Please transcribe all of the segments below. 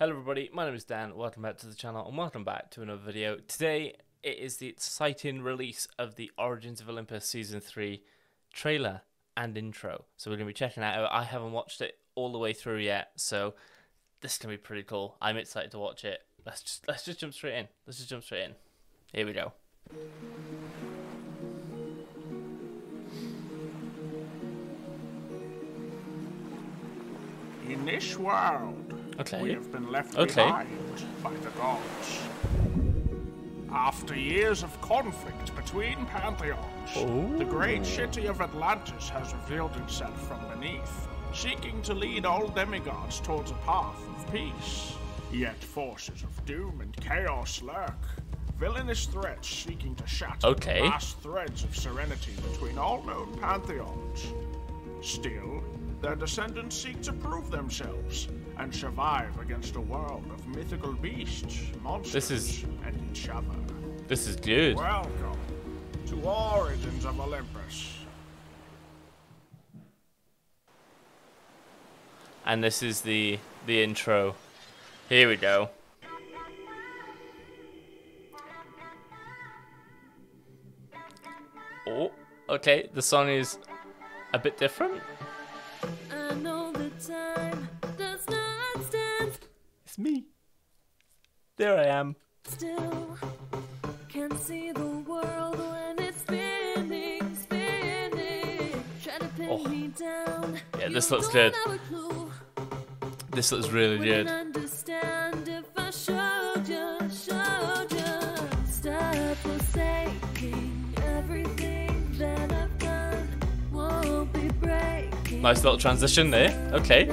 Hello everybody, my name is Dan, welcome back to the channel and welcome back to another video. Today it is the exciting release of the Origins of Olympus Season 3 trailer and intro. So we're going to be checking that out. I haven't watched it all the way through yet, so this is going to be pretty cool. I'm excited to watch it. Let's just jump straight in. Here we go. In this world, we have been left behind by the gods. After years of conflict between pantheons, the great city of Atlantis has revealed itself from beneath, seeking to lead all demigods towards a path of peace. Yet forces of doom and chaos lurk, villainous threats seeking to shatter the last threads of serenity between all known pantheons. Still, their descendants seek to prove themselves and survive against a world of mythical beasts, monsters, and each other. This is good. Welcome to Origins of Olympus. And this is the intro. Here we go. Oh, okay. The song is a bit different. Me. There I am. Still can see the world when it's spinning, Try to pin me down. Yeah, this looks good. This looks really good. Understand if I showed you. Stop forsaking everything that I've done. Won't be breaking. Nice little transition there. Okay.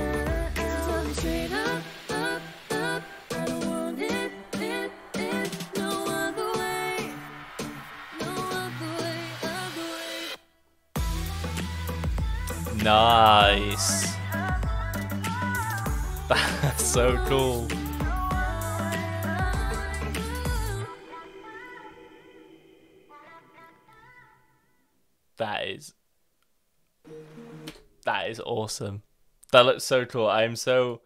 Nice. That's so cool. That is awesome. That looks so cool. I'm so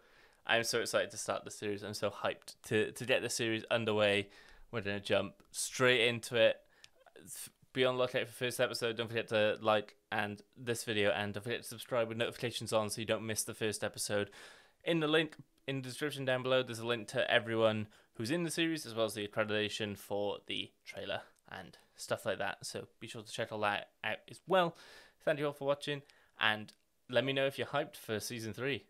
excited to start the series. I'm so hyped to get the series underway. We're gonna jump straight into it. Be on the lookout for the first episode. Don't forget to like and this video, and don't forget to subscribe with notifications on so you don't miss the first episode. In the link in the description down below, there's a link to everyone who's in the series, as well as the accreditation for the trailer and stuff like that. So be sure to check all that out as well. Thank you all for watching, and let me know if you're hyped for Season 3.